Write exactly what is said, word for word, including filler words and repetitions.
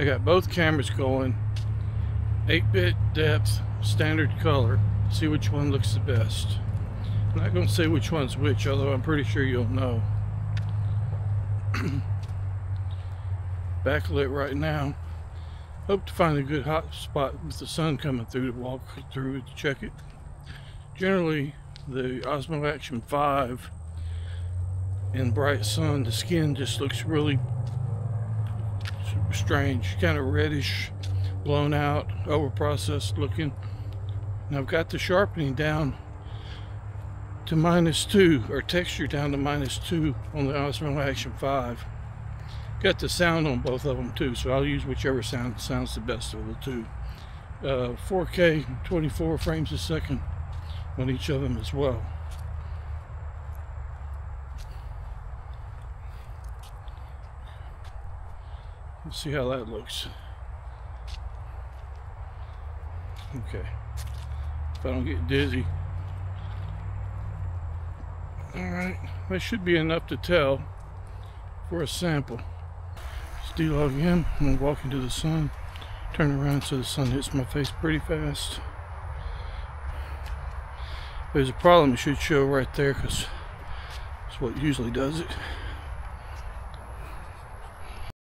I got both cameras going, eight bit depth, standard color. See which one looks the best. I'm not going to say which one's which, although I'm pretty sure you'll know. Backlit right now. Hope to find a good hot spot with the sun coming through to walk through to check it. Generally, the Osmo Action five in bright sun, the skin just looks really strange, kind of reddish, blown out, overprocessed looking. And I've got the sharpening down to minus two, or texture down to minus two on the Osmo Action five. Got the sound on both of them too, so I'll use whichever sound sounds the best of the two. Uh, four K, twenty-four frames a second on each of them as well. Let's see how that looks. Okay, if I don't get dizzy. Alright, that should be enough to tell for a sample. De-log in, I'm going to walk into the sun, turn around so the sun hits my face pretty fast. There's a problem, it should show right there because that's what usually does it.